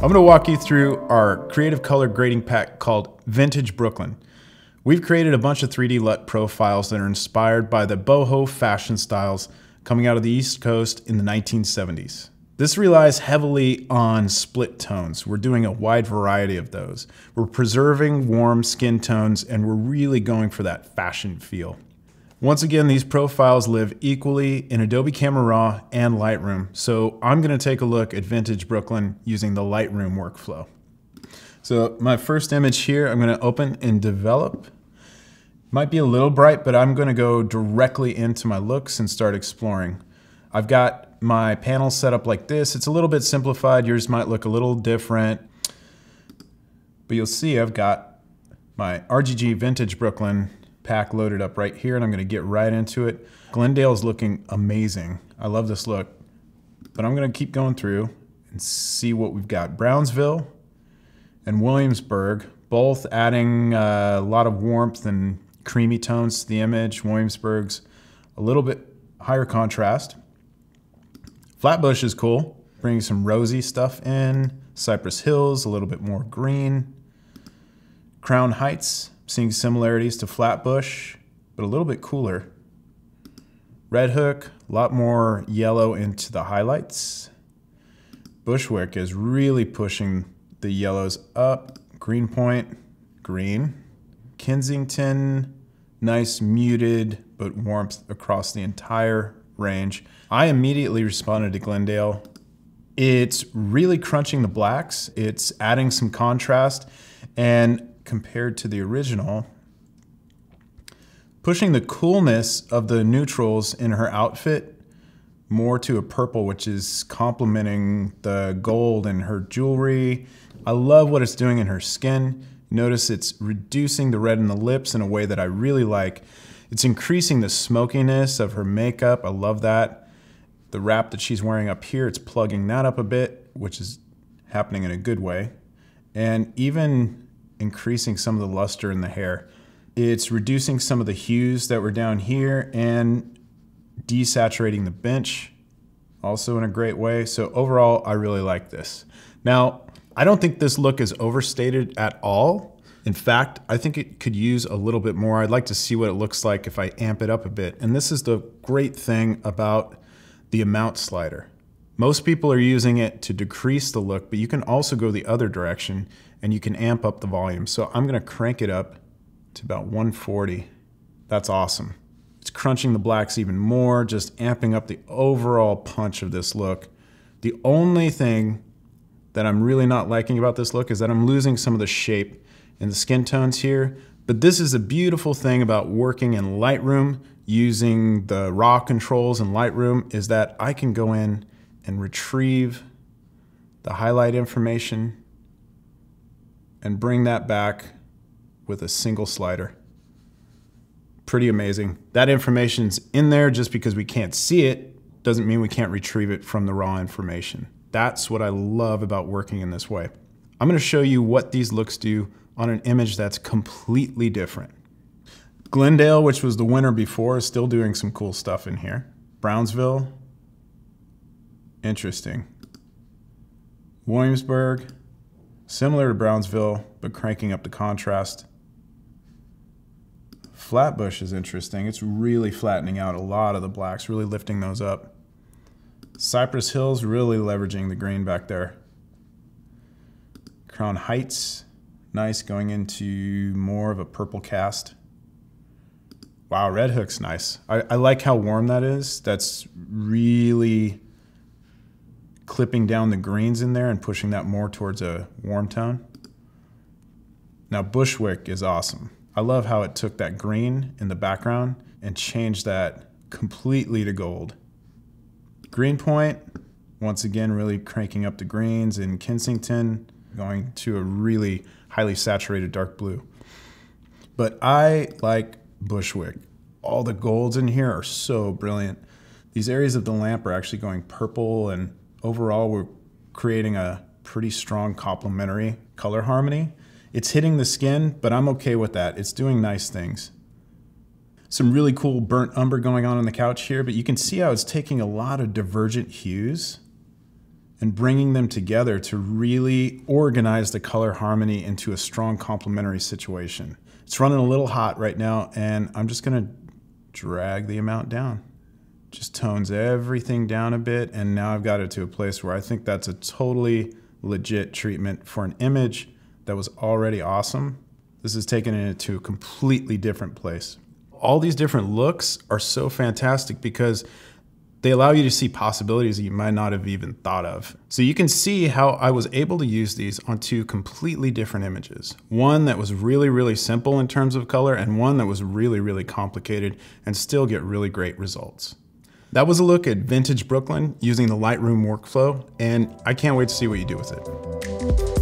I'm going to walk you through our creative color grading pack called Vintage Brooklyn. We've created a bunch of 3D LUT profiles that are inspired by the boho fashion styles coming out of the East Coast in the 1970s. This relies heavily on split tones. We're doing a wide variety of those. We're preserving warm skin tones, and we're really going for that fashion feel. Once again, these profiles live equally in Adobe Camera Raw and Lightroom, so I'm going to take a look at Vintage Brooklyn using the Lightroom workflow. So my first image here, I'm going to open and develop. Might be a little bright, but I'm going to go directly into my looks and start exploring. I've got my panel set up like this. It's a little bit simplified. Yours might look a little different, but you'll see I've got my RGG Vintage Brooklyn pack loaded up right here, and I'm going to get right into it. Glendale's looking amazing. I love this look, but I'm going to keep going through and see what we've got. Brownsville and Williamsburg, both adding a lot of warmth and creamy tones to the image. Williamsburg's a little bit higher contrast. Flatbush is cool, bringing some rosy stuff in. Cypress Hills, a little bit more green. Crown Heights, seeing similarities to Flatbush, but a little bit cooler. Red Hook, a lot more yellow into the highlights. Bushwick is really pushing the yellows up. Greenpoint, green. Kensington, nice muted, but warmth across the entire range. I immediately responded to Glendale. It's really crunching the blacks. It's adding some contrast, and compared to the original, pushing the coolness of the neutrals in her outfit more to a purple, which is complementing the gold in her jewelry. I love what it's doing in her skin. Notice it's reducing the red in the lips in a way that I really like. It's increasing the smokiness of her makeup. I love that. The wrap that she's wearing up here, it's plugging that up a bit, which is happening in a good way. And even increasing some of the luster in the hair. It's reducing some of the hues that were down here and desaturating the bench, also in a great way. So overall, I really like this. Now, I don't think this look is overstated at all. In fact, I think it could use a little bit more. I'd like to see what it looks like if I amp it up a bit. And this is the great thing about the amount slider. Most people are using it to decrease the look, but you can also go the other direction and you can amp up the volume. So I'm going to crank it up to about 140. That's awesome. It's crunching the blacks even more, just amping up the overall punch of this look. The only thing that I'm really not liking about this look is that I'm losing some of the shape and the skin tones here, but this is a beautiful thing about working in Lightroom using the raw controls in Lightroom is that I can go in and retrieve the highlight information and bring that back with a single slider. Pretty amazing. That information's in there. Just because we can't see it doesn't mean we can't retrieve it from the raw information. That's what I love about working in this way. I'm going to show you what these looks do on an image that's completely different. Glendale, which was the winner before, is still doing some cool stuff in here. Brownsville, interesting. Williamsburg, similar to Brownsville, but cranking up the contrast. Flatbush is interesting. It's really flattening out a lot of the blacks, really lifting those up. Cypress Hills, really leveraging the green back there. Crown Heights, nice, going into more of a purple cast. Wow, Red Hook's nice. I like how warm that is. That's really clipping down the greens in there and pushing that more towards a warm tone. Now Bushwick is awesome. I love how it took that green in the background and changed that completely to gold. Greenpoint, once again, really cranking up the greens. In Kensington, going to a really highly saturated dark blue. But I like Bushwick. All the golds in here are so brilliant. These areas of the lamp are actually going purple, and overall we're creating a pretty strong complementary color harmony. It's hitting the skin, but I'm okay with that. It's doing nice things. Some really cool burnt umber going on the couch here, but you can see how it's taking a lot of divergent hues and bringing them together to really organize the color harmony into a strong complementary situation. It's running a little hot right now, and I'm just gonna drag the amount down. Just tones everything down a bit, and now I've got it to a place where I think that's a totally legit treatment for an image that was already awesome. This is taking it to a completely different place. All these different looks are so fantastic because they allow you to see possibilities that you might not have even thought of. So you can see how I was able to use these on two completely different images. One that was really, really simple in terms of color, and one that was really, really complicated, and still get really great results. That was a look at Vintage Brooklyn using the Lightroom workflow, and I can't wait to see what you do with it.